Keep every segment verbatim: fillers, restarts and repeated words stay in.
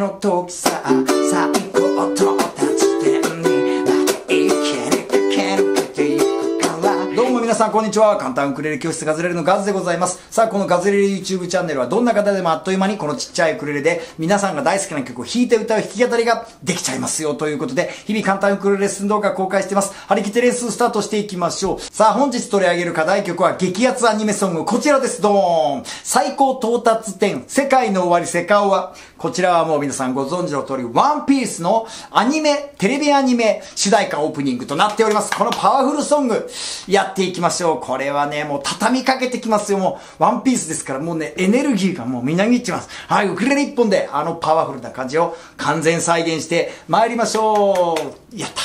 の時さ最高到達点にだけ生きる駆け抜けていくから。どうも皆さんこんにちは、簡単ウクレレ教室ガズレレのガズでございます。さあこのガズレレ YouTube チャンネルはどんな方でもあっという間にこのちっちゃいウクレレで皆さんが大好きな曲を弾いて歌う弾き語りができちゃいますよということで、日々簡単ウクレレレッスン動画公開してます。張り切ってレッスンスタートしていきましょう。さあ本日取り上げる課題曲は激アツアニメソング、こちらです。ドーン。最高到達点、世界の終わり、セカオワ。こちらはもう皆さんご存知の通り、ワンピースのアニメ、テレビアニメ主題歌オープニングとなっております。このパワフルソング、やっていきましょう。これはね、もう畳みかけてきますよ。もう、ワンピースですから、もうね、エネルギーがもうみなぎっちます。はい、ウクレレ一本で、あのパワフルな感じを完全再現して参りましょう。やった。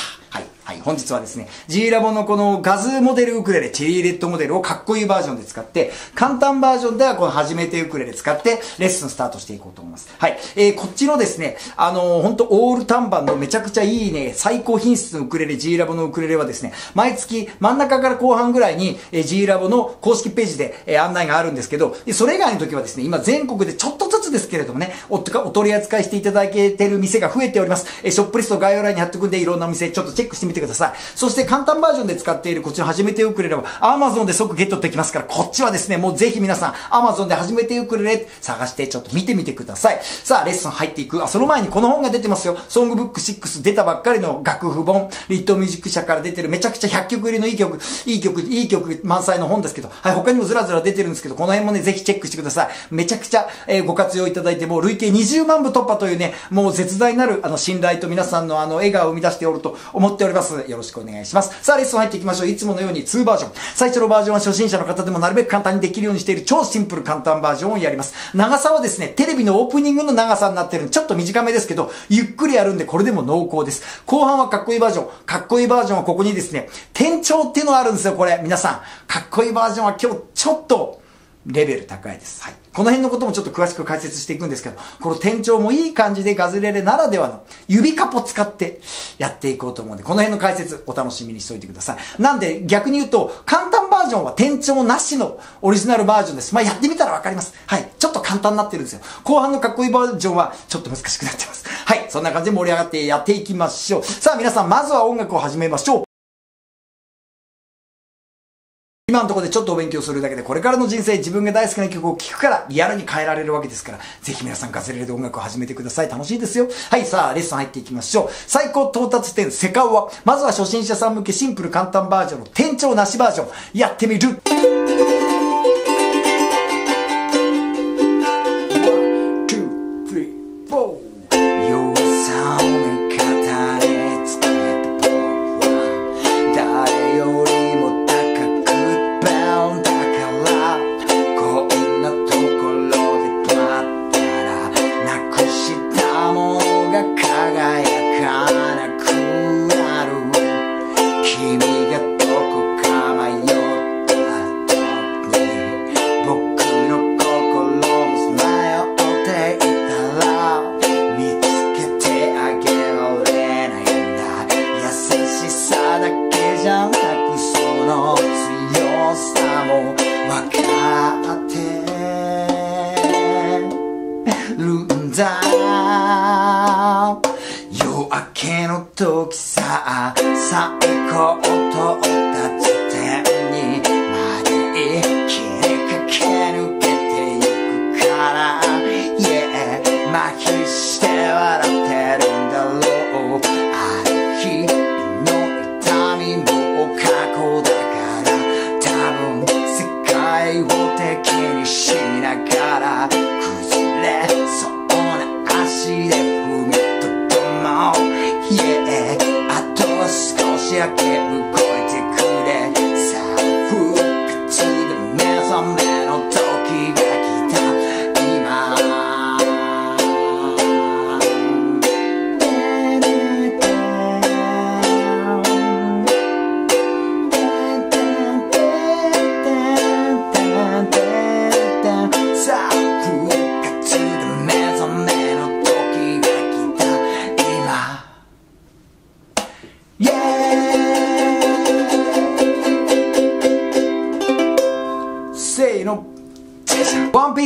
はい、本日はですね、G ラボのこのガズモデルウクレレ、チェリーレッドモデルをかっこいいバージョンで使って、簡単バージョンではこの初めてウクレレ使って、レッスンスタートしていこうと思います。はい、えー、こっちのですね、あのー、ほんとオール単板のめちゃくちゃいいね、最高品質のウクレレ、G ラボのウクレレはですね、毎月真ん中から後半ぐらいに、えー、G ラボの公式ページで、えー、案内があるんですけど、それ以外の時はですね、今全国でちょっとずつですけれどもね、お、お取り扱いしていただけてる店が増えております。えー、ショップリスト概要欄に貼っておくんで、いろんなお店ちょっとチェックしてみてください。そして簡単バージョンで使っているこっちの初めてウクレレは Amazon で即ゲットできますから、こっちはですね、もうぜひ皆さん Amazon で初めてウクレレ探してちょっと見てみてください。さあレッスン入っていく。あ、その前にこの本が出てますよ。ソングブックろく出たばっかりの楽譜本、リットミュージック社から出てるめちゃくちゃひゃっきょく入りのいい曲、いい曲、いい曲満載の本ですけど、はい、他にもずらずら出てるんですけど、この辺もね、ぜひチェックしてください。めちゃくちゃ、えー、ご活用いただいて、もう累計にじゅうまん部突破というね、もう絶大なるあの信頼と皆さんのあの笑顔を生み出しておると思っております。よろしくお願いします。さあ、レッスン入っていきましょう。いつものようににバージョン。最初のバージョンは初心者の方でもなるべく簡単にできるようにしている超シンプル簡単バージョンをやります。長さはですね、テレビのオープニングの長さになってるんで、ちょっと短めですけど、ゆっくりやるんで、これでも濃厚です。後半はかっこいいバージョン。かっこいいバージョンはここにですね、転調っていうのがあるんですよ、これ。皆さん。かっこいいバージョンは今日ちょっと、レベル高いです。はい。この辺のこともちょっと詳しく解説していくんですけど、この転調もいい感じでガズレレならではの指カポ使ってやっていこうと思うんで、この辺の解説お楽しみにしておいてください。なんで逆に言うと、簡単バージョンは転調なしのオリジナルバージョンです。まあ、やってみたらわかります。はい。ちょっと簡単になってるんですよ。後半のかっこいいバージョンはちょっと難しくなってます。はい。そんな感じで盛り上がってやっていきましょう。さあ皆さん、まずは音楽を始めましょう。今のところでちょっとお勉強するだけで、これからの人生自分が大好きな曲を聴くからリアルに変えられるわけですから、ぜひ皆さんガズレレで音楽を始めてください。楽しいですよ。はい、さあレッスン入っていきましょう。最高到達点セカオワ。まずは初心者さん向けシンプル簡単バージョンの転調なしバージョンやってみる。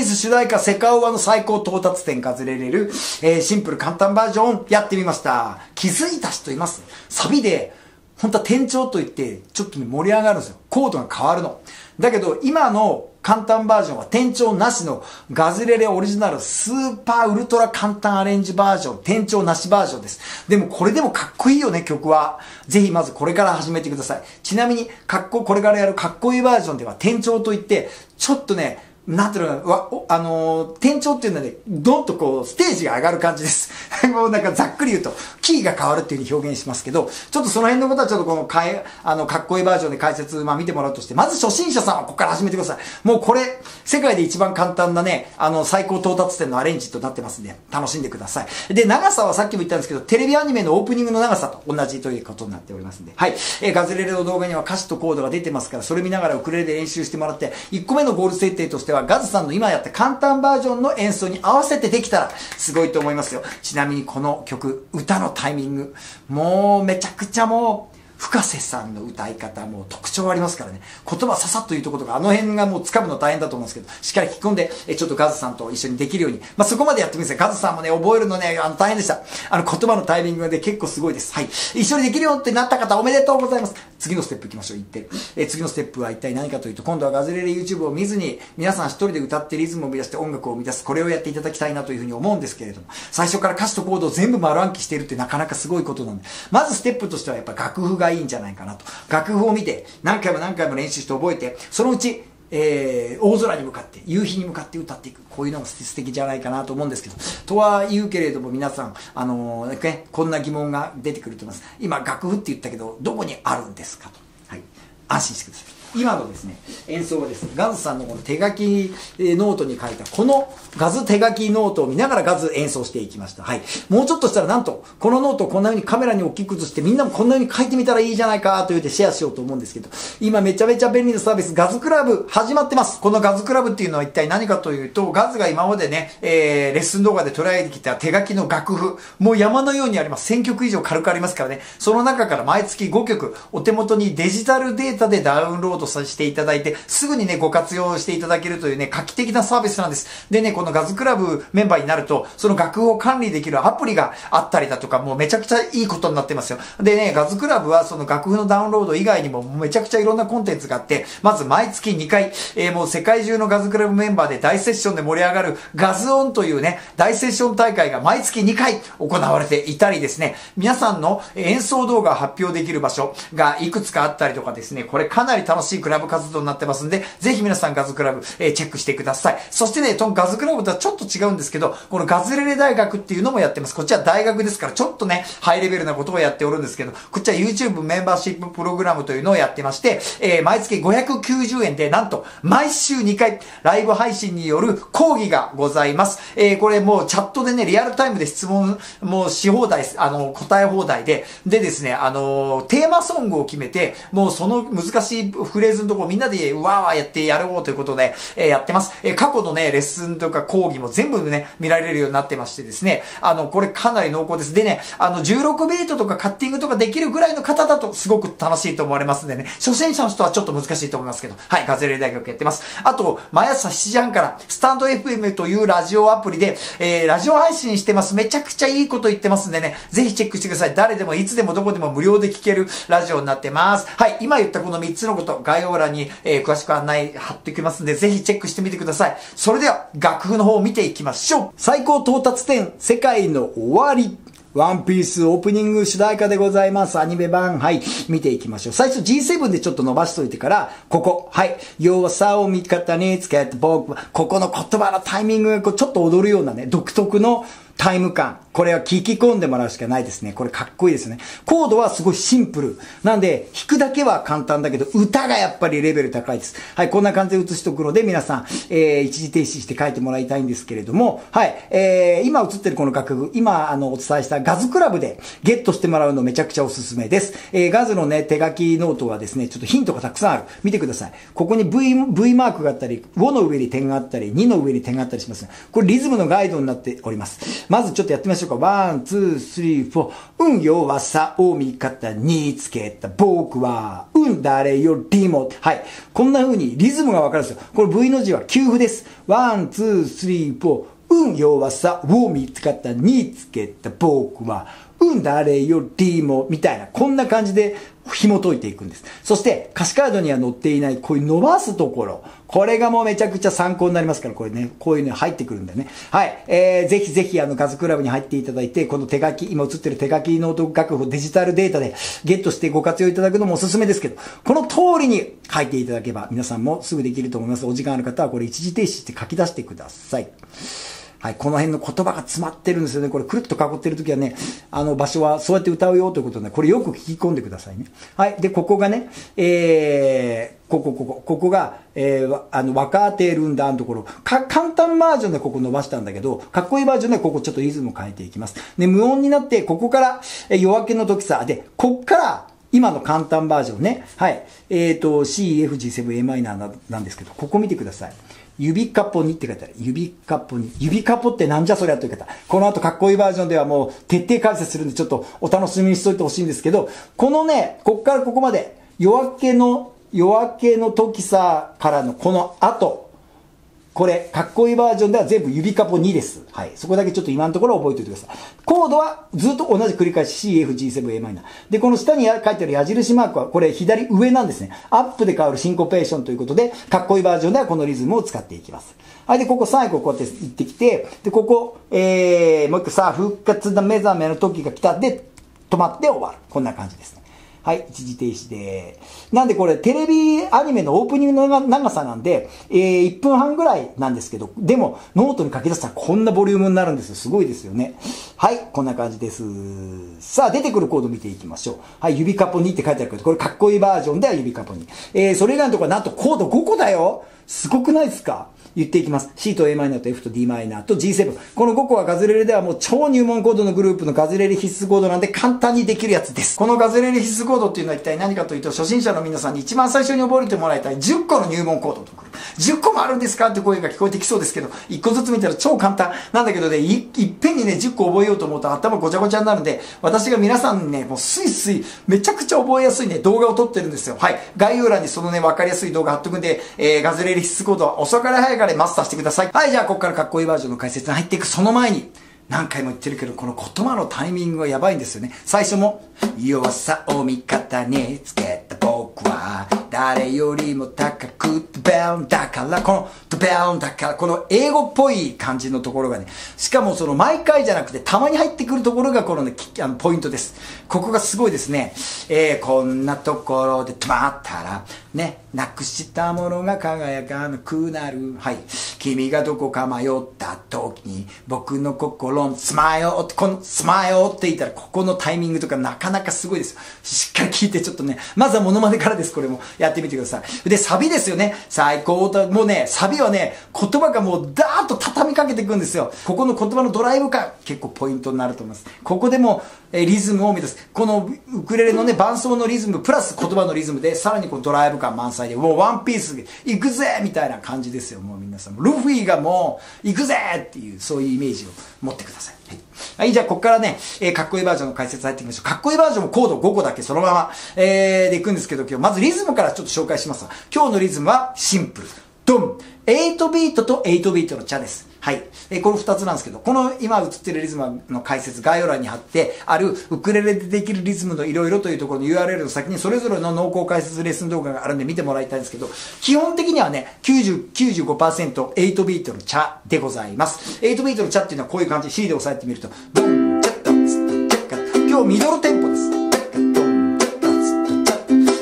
リーズ主題歌セカオワの最高到達点がずれれる、えー、シンプル簡単バージョンやってみました。気づいた人います？サビで、本当は転調といって、ちょっとね、盛り上がるんですよ。コードが変わるの。だけど、今の簡単バージョンは転調なしのガズレレオリジナルスーパーウルトラ簡単アレンジバージョン、転調なしバージョンです。でもこれでもかっこいいよね、曲は。ぜひまずこれから始めてください。ちなみに、かっこ、これからやるかっこいいバージョンでは転調といって、ちょっとね、なんていうのかな、あのー、転調っていうのはね、どんとこう、ステージが上がる感じです。もうなんかざっくり言うと、キーが変わるっていう風に表現しますけど、ちょっとその辺のことはちょっとこのかえ、あの、かっこいいバージョンで解説、まあ見てもらうとして、まず初心者さんはここから始めてください。もうこれ、世界で一番簡単なね、あの、最高到達点のアレンジとなってますんで、楽しんでください。で、長さはさっきも言ったんですけど、テレビアニメのオープニングの長さと同じということになっておりますんで、はい。えー、ガズレレの動画には歌詞とコードが出てますから、それ見ながらウクレレで練習してもらって、いっこめのゴール設定として、ガズさんの今やった簡単バージョンの演奏に合わせてできたらすごいと思いますよ。ちなみにこの曲、歌のタイミング、もうめちゃくちゃもう、深瀬さんの歌い方も特徴ありますからね。言葉ささっと言うとことか、あの辺がもう掴むの大変だと思うんですけど、しっかり聞き込んで、えちょっとガズさんと一緒にできるように。まあ、そこまでやってみてください。ガズさんもね、覚えるのね、あの大変でした。あの言葉のタイミングがね、結構すごいです。はい。一緒にできるよってなった方おめでとうございます。次のステップ行きましょう。行って。え次のステップは一体何かというと、今度はガズレレ YouTube を見ずに、皆さん一人で歌ってリズムを生み出して音楽を生み出す。これをやっていただきたいなというふうに思うんですけれども、最初から歌詞とコードを全部丸暗記しているってなかなかすごいことなんで、まずステップとしてはやっぱ楽譜がいいんじゃないかなと。楽譜を見て、何回も何回も練習して覚えて、そのうち、えー、大空に向かって、夕日に向かって歌っていく。こういうのも素敵じゃないかなと思うんですけど。とは言うけれども、皆さん、あのー、ね、こんな疑問が出てくると思います。今、楽譜って言ったけど、どこにあるんですかと。はい。安心してください。今のですね、演奏はですね、ガズさんのこの手書きノートに書いた、このガズ手書きノートを見ながらガズ演奏していきました。はい。もうちょっとしたらなんと、このノートをこんな風にカメラに大きく映して、みんなもこんな風に書いてみたらいいじゃないかと言ってシェアしようと思うんですけど、今めちゃめちゃ便利なサービス、ガズクラブ始まってます。このガズクラブっていうのは一体何かというと、ガズが今までね、えー、レッスン動画で捉えてきた手書きの楽譜、もう山のようにあります。せんきょく以上軽くありますからね、その中から毎月ごきょく、お手元にデジタルデータでダウンロードさせていただいて、すぐにね、ご活用していただけるというね、画期的なサービスなんです。でね、このガズクラブメンバーになると、その楽譜を管理できるアプリがあったりだとか、もうめちゃくちゃいいことになってますよ。でね、ガズクラブはその楽譜のダウンロード以外にもめちゃくちゃいろんなコンテンツがあって、まず毎月にかい、えー、もう世界中のガズクラブメンバーで大セッションで盛り上がるガズオンというね、大セッション大会が毎月にかい行われていたりですね、皆さんの演奏動画を発表できる場所がいくつかあったりとかですね、これかなり楽しいクラブ活動になってますんで、ぜひ皆さんガズクラブ、えー、チェックしてください。そしてね、ガズクラブとはちょっと違うんですけど、このガズレレ大学っていうのもやってます。こっちは大学ですから、ちょっとね、ハイレベルなことをやっておるんですけど、こっちは YouTube メンバーシッププログラムというのをやってまして、えー、毎月ごひゃくきゅうじゅうえんで、なんと、毎週にかい、ライブ配信による講義がございます。えー、これもうチャットでね、リアルタイムで質問もうし放題、あの、答え放題で、でですね、あのー、テーマソングを決めて、もうその難しいフレーズのとこみんなでわーわーやってやろうということで、えー、やってます。えー、過去のね、レッスンとか講義も全部ね、見られるようになってましてですね、あの、これかなり濃厚です。でね、あの、じゅうろくビートとかカッティングとかできるぐらいの方だとすごく楽しいと思われますんでね、初心者の人はちょっと難しいと思いますけど、はい、ガズレレ大学やってます。あと、毎朝しちじはんから、スタンド エフエム というラジオアプリで、えー、ラジオ配信してます。めちゃくちゃいいこと言ってますんでね、ぜひチェックしてください。誰でもいつでもどこでも無料で聴けるラジオになってます。はい、今言ったこのみっつのこと、概要欄に、えー、詳しく案内貼っておきますんで、ぜひチェックしてみてください。それでは、楽譜の方を見ていきましょう。最高到達点、世界の終わり。ワンピースオープニング主題歌でございます。アニメ版。はい。見ていきましょう。最初 ジーセブン でちょっと伸ばしといてから、ここ。はい。弱さを味方につけて僕は、ここの言葉のタイミングがこうちょっと踊るようなね、独特のタイム感。これは聞き込んでもらうしかないですね。これかっこいいですね。コードはすごいシンプル。なんで、弾くだけは簡単だけど、歌がやっぱりレベル高いです。はい、こんな感じで映しとくので、皆さん、えー、一時停止して書いてもらいたいんですけれども、はい、えー、今映ってるこの楽譜、今、あの、お伝えしたガズクラブでゲットしてもらうのめちゃくちゃおすすめです。えー、ガズのね、手書きノートはですね、ちょっとヒントがたくさんある。見てください。ここに V、V マークがあったり、ごの上に点があったり、にの上に点があったりしますね。これリズムのガイドになっております。まずちょっとやってみましょうか。ワン、ツー、スリー、フォー。運、弱さを味方につけた。僕は、運、誰よりも。はい。こんな風にリズムがわかるんですよ。これ ブイ の字は休符です。ワン、ツー、スリー、フォー。運、弱さを見つかったにつけた僕は、運誰よりも、みたいな、こんな感じで紐解いていくんです。そして、歌詞カードには載っていない、こういう伸ばすところ。これがもうめちゃくちゃ参考になりますから、これね、こういうの入ってくるんだよね。はい。えー、ぜひぜひ、あの、数クラブに入っていただいて、この手書き、今映ってる手書きの楽譜デジタルデータでゲットしてご活用いただくのもおすすめですけど、この通りに書いていただけば、皆さんもすぐできると思います。お時間ある方は、これ一時停止して書き出してください。はい、この辺の言葉が詰まってるんですよね。これくるっと囲ってるときはね、あの場所はそうやって歌うよということで、ね、これよく聞き込んでくださいね。はい、で、ここがね、えー、ここ、ここ、ここが、えー、あの、わかってるんだのところ、か、簡単バージョンでここ伸ばしたんだけど、かっこいいバージョンでここちょっとリズムを変えていきます。で、無音になって、ここから、え、夜明けの時さ、で、こっから、今の簡単バージョンね、はい、えーと、C、F、G、セブン、Am な、なんですけど、ここ見てください。指かっぽにって書いてある。指かっぽに。指かっぽってなんじゃそりゃという方。この後かっこいいバージョンではもう徹底解説するんでちょっとお楽しみにしといてほしいんですけど、このね、こっからここまで、夜明けの、夜明けの時さからのこの後、これ、かっこいいバージョンでは全部指かっぽにです。はい。そこだけちょっと今のところ覚えておいてください。コードはずっと同じ繰り返し C、F、G、セブン、Am。で、この下に書いてある矢印マークは、これ左上なんですね。アップで変わるシンコペーションということで、かっこいいバージョンではこのリズムを使っていきます。はい。で、ここ最後こうやって行ってきて、で、ここ、えー、もう一個さあ、復活だ目覚めの時が来たで、止まって終わる。こんな感じですね。はい、一時停止で。なんでこれ、テレビアニメのオープニングの長さなんで、えー、いっぷんはんぐらいなんですけど、でも、ノートに書き出したらこんなボリュームになるんですよ。すごいですよね。はい、こんな感じです。さあ、出てくるコード見ていきましょう。はい、指かっぽにって書いてあるけど、これかっこいいバージョンでは指かっぽに。えー、それ以外のところはなんとコードごこだよ。すごくないですか？言っていきます。C と Am と F と Dm と ジーセブン。このごこはガズレレではもう超入門コードのグループのガズレレ必須コードなんで簡単にできるやつです。このガズレレ必須コードっていうのは一体何かというと、初心者の皆さんに一番最初に覚えてもらいたいじゅっこの入門コードとグループ。じゅっこもあるんですかって声が聞こえてきそうですけど、いっこずつ見たら超簡単。なんだけどね、い, いっぺんにね、じゅっこ覚えようと思うと頭ごちゃごちゃになるんで、私が皆さんにね、もうスイスイ、めちゃくちゃ覚えやすいね、動画を撮ってるんですよ。はい。概要欄にそのね、わかりやすい動画貼っとくんで、えー、ガズレレ必須コードは遅から早いからマスターしてください。はい、じゃあここからかっこいいバージョンの解説に入っていく。その前に何回も言ってるけど、この言葉のタイミングがやばいんですよね。最初も弱さを味方につけた僕は誰よりも高くドベンだから、このドベンだから、この英語っぽい感じのところがね、しかもその毎回じゃなくてたまに入ってくるところがこのね、あのポイントです。ここがすごいですね。えー、こんなところで止まったらね、なくしたものが輝かなくなる。はい。君がどこか迷った時に、僕の心のスマイルって、このスマイルって言ったら、ここのタイミングとかなかなかすごいですよ。しっかり聞いてちょっとね、まずはモノマネからです。これもやってみてください。で、サビですよね。最高だ。もうね、サビはね、言葉がもうダーッと畳みかけていくんですよ。ここの言葉のドライブ感、結構ポイントになると思います。ここでも、え、リズムを目指す。このウクレレのね、伴奏のリズム、プラス言葉のリズムで、さらにこのドライブ感満載で、もうワンピース行くぜみたいな感じですよ。もう皆さん、ルフィがもう行くぜっていう、そういうイメージを持ってください。はい、はい、じゃあここからね、えー、かっこいいバージョンの解説入っていきましょう。かっこいいバージョンもコードごこだけそのまま、えー、で行くんですけど、今日まずリズムからちょっと紹介しますわ。今日のリズムはシンプル。ドン !はち ビートとはちビートのチャです。はい。え、この二つなんですけど、この今映ってるリズムの解説、概要欄に貼ってある、ウクレレでできるリズムのいろいろというところの ユーアールエル の先にそれぞれの濃厚解説レッスン動画があるんで見てもらいたいんですけど、基本的にはね、きゅうじゅう、きゅうじゅうごパーセントはち ビートのチャでございます。はちビートのチャっていうのはこういう感じ、C で押さえてみると、ドン、チャッタ、ツッタ、チャッカ、今日ミドルテンポです。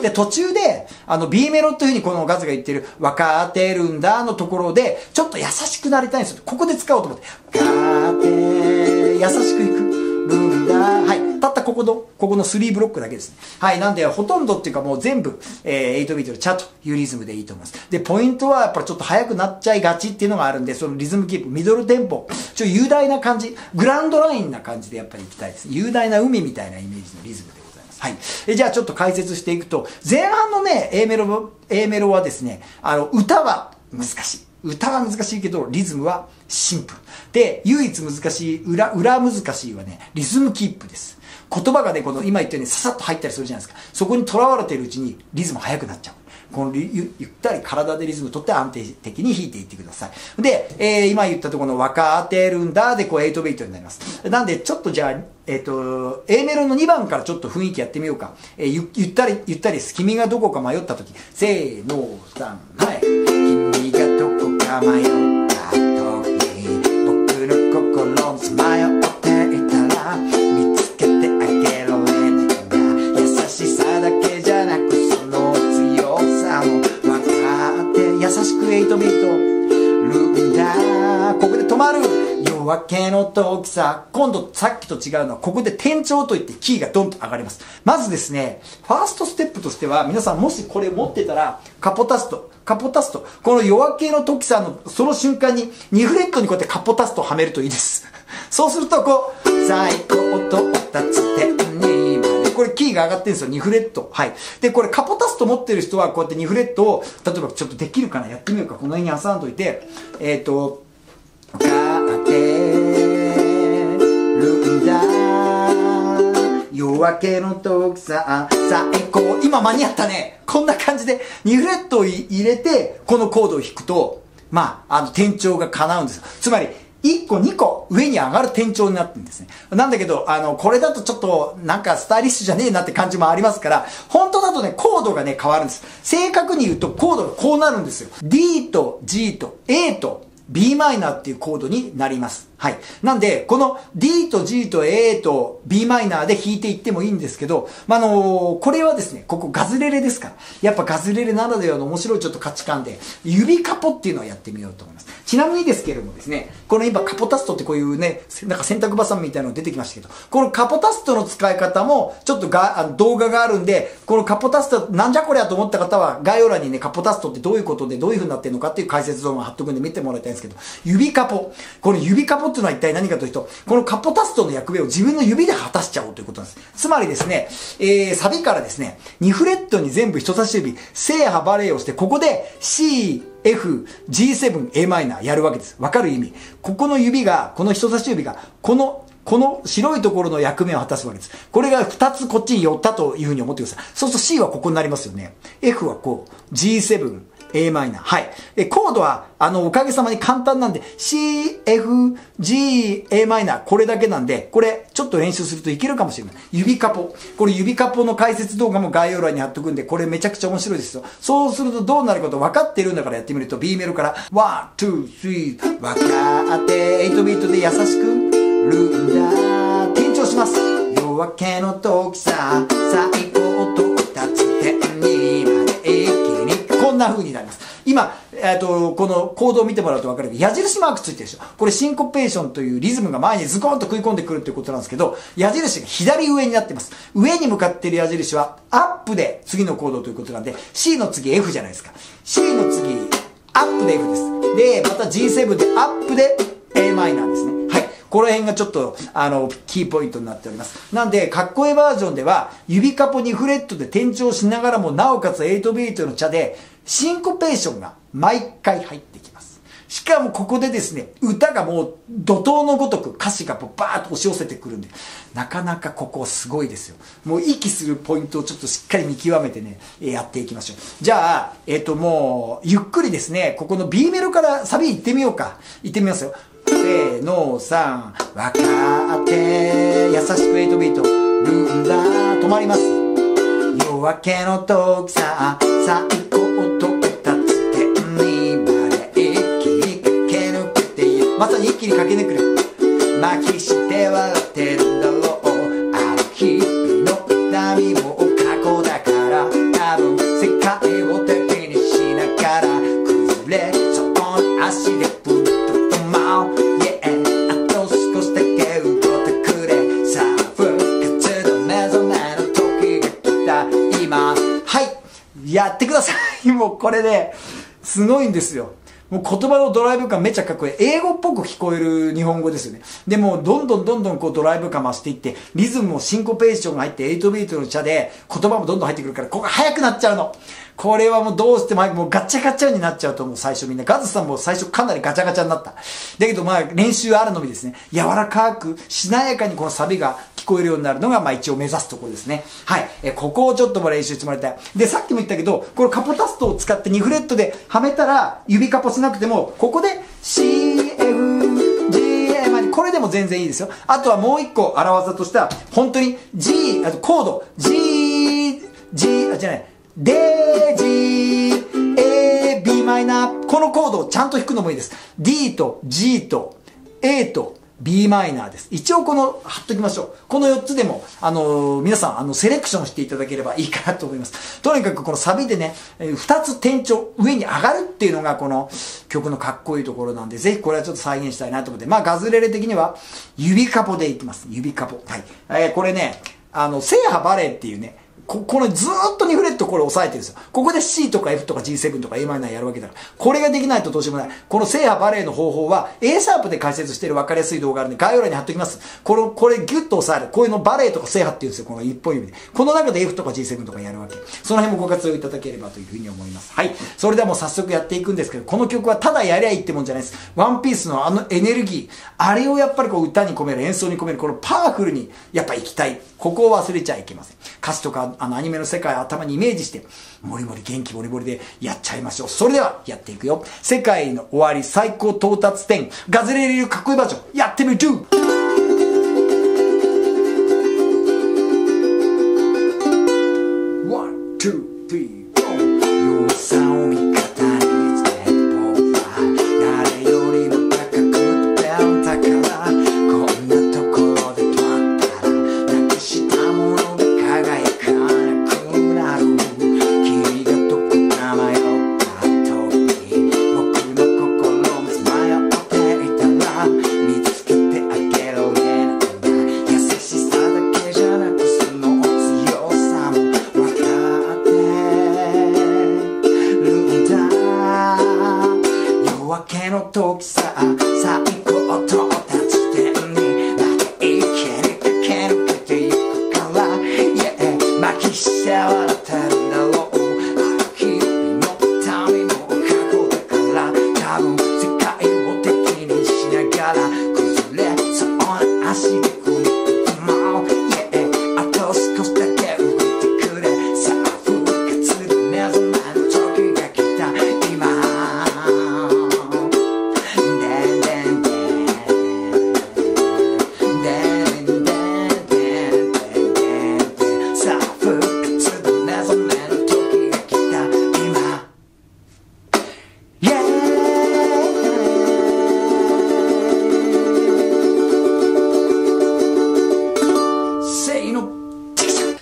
で、途中で、あの、B メロというふうにこのガズが言ってる、わかってるんだのところで、ちょっと優しくなりたいんですよ。ここで使おうと思って。わかって、優しくいく、るんだ。はい。たったここの、ここのスリーブロックだけですね。はい。なんで、ほとんどっていうかもう全部、えー、はちビートのチャというリズムでいいと思います。で、ポイントはやっぱりちょっと早くなっちゃいがちっていうのがあるんで、そのリズムキープ、ミドルテンポ、ちょ、雄大な感じ、グランドラインな感じでやっぱりいきたいです。雄大な海みたいなイメージのリズムで。はい。え、じゃあちょっと解説していくと、前半のね、A メロ、A メロはですね、あの、歌は難しい。歌は難しいけど、リズムはシンプル。で、唯一難しい、裏、裏難しいはね、リズムキープです。言葉がね、この今言ったようにささっと入ったりするじゃないですか。そこにとらわれているうちにリズム速くなっちゃう。このゆったり体でリズム取って安定的に弾いていってください。で、えー、今言ったところの分かってるんだで、こうはちビートになります。なんで、ちょっとじゃあ、えっと、A メロのにばんからちょっと雰囲気やってみようか。えー、ゆ, ゆったり、ゆったりです。君がどこか迷ったとき。せーの、さん、はい。君がどこか迷ったとき、僕の心を迷っていたら、見つけてあげられないが、優しさだけじゃなく、優しくはちビートるんだ。ここで止まる。夜明けの時さ。今度さっきと違うのは、ここで転調といってキーがドンと上がります。まずですね、ファーストステップとしては、皆さんもしこれ持ってたら、カポタスト、カポタスト。この夜明けの時さのその瞬間に、にフレットにこうやってカポタストをはめるといいです。そうするとこう、最高到達点にまで。これキーが上がってるんですよ、にフレット。はい。で、これカポタスト持ってる人は、こうやってにフレットを、例えばちょっとできるかな、やってみようか、この辺に挟んどいて、えっと、分かってるんだ。夜明けの時さ、最高。今間に合ったね。こんな感じで、にフレットを入れて、このコードを弾くと、まあ、あの、転調が叶うんですよ。つまり、いっこにこ上に上がる転調になってるんですね。なんだけど、あの、これだとちょっとなんかスタイリッシュじゃねえなって感じもありますから、本当だとね、コードがね、変わるんです。正確に言うとコードがこうなるんですよ。D と G と A と B マイナーっていうコードになります。はい。なんで、この D と G と A と B マイナーで弾いていってもいいんですけど、まあ、あのー、これはですね、ここガズレレですから、やっぱガズレレならではの面白いちょっと価値観で、指カポっていうのをやってみようと思います。ちなみにですけれどもですね、この今カポタストってこういうね、なんか洗濯バサミみたいなの出てきましたけど、このカポタストの使い方も、ちょっとがあの動画があるんで、このカポタスト、なんじゃこりゃと思った方は、概要欄にね、カポタストってどういうことでどういう風になってるのかっていう解説動画を貼っとくんで見てもらいたいんですけど、指カポ。この指カポというのは一体何かというと、このカポタストの役目を自分の指で果たしちゃおうということなんです。つまりですね、えー、サビからですね、にフレットに全部人差し指、正派バレーをして、ここで C、F、ジーセブン、A マイナーやるわけです。わかる意味。ここの指が、この人差し指が、この、この白いところの役目を果たすわけです。これがふたつこっちに寄ったというふうに思ってください。そうすると C はここになりますよね。F はこう、ジーセブン、A マイナー。はい。え、コードは、あの、おかげさまに簡単なんで、C、F、G、A マイナー。これだけなんで、これ、ちょっと練習するといけるかもしれない。指カポ。これ、指カポの解説動画も概要欄に貼っとくんで、これめちゃくちゃ面白いですよ。そうするとどうなること分かってるんだからやってみると、B メロから、ワン、ツー、スリー、分かって、はちビートで優しく、るんだ。転調します。夜明けの時さ、最高到達点にまで一気に。こんな風になります。今、えっと、このコードを見てもらうと分かるけど、矢印マークついてるでしょ。これシンコペーションというリズムが前にズコーンと食い込んでくるということなんですけど、矢印が左上になってます。上に向かっている矢印はアップで次のコードということなんで、C の次 F じゃないですか。C の次、アップで F です。で、また ジーセブン でアップで A マイナーですね。はい。この辺がちょっと、あの、キーポイントになっております。なんで、かっこいいバージョンでは、指カポにフレットで転調しながらも、なおかつはちビートの茶で、シンコペーションが毎回入ってきます。しかもここでですね、歌がもう怒涛のごとく歌詞がバーッと押し寄せてくるんで、なかなかここすごいですよ。もう息するポイントをちょっとしっかり見極めてね、やっていきましょう。じゃあ、えっともう、ゆっくりですね、ここの B メロからサビ行ってみようか。行ってみますよ。せーの、さん、わかって、優しくはちビート、るんだ、止まります。夜明けの時さ、最高到達点にまで一気に駆け抜けてゆく。まさに一気に駆け抜ける。まきして笑ってるんだろう。あの日々の痛みも過去だから、多分世界を敵にしながら崩れ、そこの足でプルプルと舞う。やってください。もうこれね、すごいんですよ。もう言葉のドライブ感めちゃかっこいい。英語っぽく聞こえる日本語ですよね。でも、どんどんどんどんこうドライブ感増していって、リズムもシンコペーションが入ってはちビートの茶で言葉もどんどん入ってくるから、ここが速くなっちゃうの。これはもうどうしても、もうガチャガチャになっちゃうと思う、最初みんな。ガズさんも最初かなりガチャガチャになった。だけどまあ練習あるのみですね、柔らかく、しなやかにこのサビが聞こえるようになるのが、まあ一応目指すところですね。はい。え、ここをちょっとも練習してもらいたい。で、さっきも言ったけど、このカポタストを使ってにフレットではめたら、指カポしなくても、ここで シーエフジーエム これでも全然いいですよ。あとはもう一個荒技としては、本当に G、あとコード、G、G、あ、じゃない。D、G、A、B マイナー。このコードをちゃんと弾くのもいいです。D と G と A と B マイナーです。一応この、貼っときましょう。このよっつでも、あのー、皆さん、あの、セレクションしていただければいいかなと思います。とにかくこのサビでね、ふたつ転調、上に上がるっていうのがこの曲のかっこいいところなんで、ぜひこれはちょっと再現したいなと思って。まあ、ガズレレ的には、指カポでいきます。指カポ。はい。えー、これね、あの、聖波バレーっていうね、こ, このずーっとにフレットこれ押さえてるんですよ。ここで C とか F とか ジーセブン とか エーマイナー やるわけだから。これができないとどうしようもない。この聖波バレーの方法は A シャープで解説してる分かりやすい動画あるんで概要欄に貼っときます。これ、これギュッと押さえる。こういうのバレーとか聖波って言うんですよ。この一本指で。この中で F とか ジーセブン とかやるわけ。その辺もご活用いただければというふうに思います。はい。それではもう早速やっていくんですけど、この曲はただやりゃいいってもんじゃないです。ワンピースのあのエネルギー。あれをやっぱりこう歌に込める、演奏に込める、このパワフルにやっぱ行きたい。ここを忘れちゃいけません。歌詞とかあのアニメの世界を頭にイメージして、もりもり元気もりもりでやっちゃいましょう。それではやっていくよ。世界の終わり最高到達点。ガズレレ流かっこいいバージョン。やってみると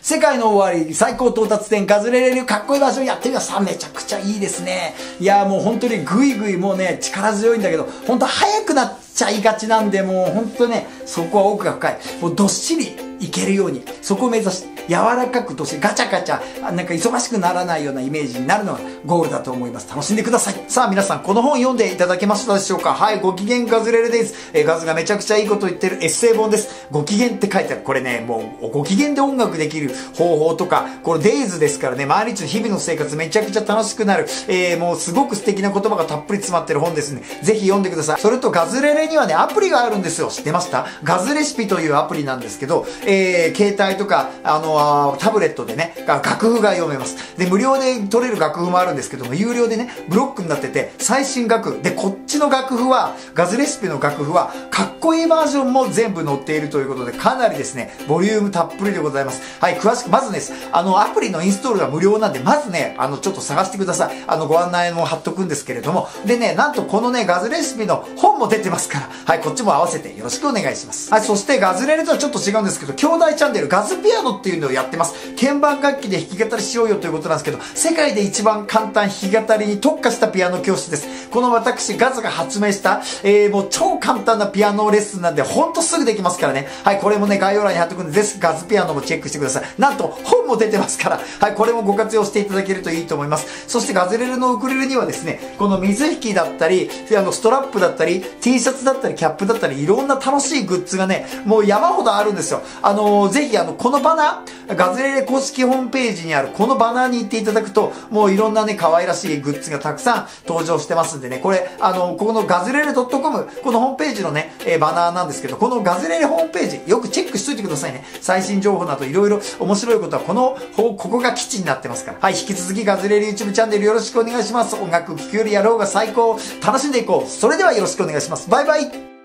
世界の終わり最高到達点ガズレレ流かっこいいバージョンやってみました。めちゃくちゃいいですね。いやもう本当にグイグイもうね力強いんだけど本当速くなっちゃいがちなんでもう本当ねそこは奥が深い。もうどっしりいけるようにそこを目指して柔らかくとしてガチャガチャなんか忙しくならないようなイメージになるのがゴールだと思います。楽しんでください。さあ皆さんこの本読んでいただけましたでしょうか。はい、ご機嫌ガズレレです。えー、ガズがめちゃくちゃいいこと言ってるエッセイ本です。ご機嫌って書いてある。これねもうご機嫌で音楽できる方法とかこのデイズですからね毎日の日々の生活めちゃくちゃ楽しくなる、えー、もうすごく素敵な言葉がたっぷり詰まってる本ですね。ぜひ読んでください。それとガズレレにはねアプリがあるんですよ。知ってました？ガズレシピというアプリなんですけど、えー、携帯とかあのタブレットでね楽譜が読めます。で無料で取れる楽譜もあるんですけども有料でねブロックになってて最新楽譜でこっちの楽譜はガズレシピの楽譜はかっこいいバージョンも全部載っているということでかなりですねボリュームたっぷりでございます。はい、詳しくまずねあのアプリのインストールが無料なんでまずねあのちょっと探してください。あのご案内も貼っとくんですけれどもでねなんとこのねガズレシピの本も出てますからはいこっちも合わせてよろしくお願いします。はい、そしてガズレレとはちょっと違うんですけど兄弟チャンネルガズピアノっていうのやってます。鍵盤楽器で弾き語りしようよということなんですけど世界で一番簡単弾き語りに特化したピアノ教室です。この私ガズが発明した、えー、もう超簡単なピアノレッスンなんでほんとすぐできますからね。はい、これもね概要欄に貼っとくんでぜひガズピアノもチェックしてください。なんと本も出てますからはいこれもご活用していただけるといいと思います。そしてガズレレのウクレレにはですねこの水引きだったりあのストラップだったり T シャツだったりキャップだったりいろんな楽しいグッズがねもう山ほどあるんですよ。あのー、ぜひあの、このバナー、ガズレレ公式ホームページにあるこのバナーに行っていただくと、もういろんなね、可愛らしいグッズがたくさん登場してますんでね、これ、あのー、ここのガズレレ .com、このホームページのね、えー、バナーなんですけど、このガズレレホームページ、よくチェックしといてくださいね。最新情報などいろいろ面白いことは、この、ここが基地になってますから。はい、引き続きガズレレ YouTube チャンネルよろしくお願いします。音楽聴くよりやろうが最高。楽しんでいこう。それではよろしくお願いします。バイバイ。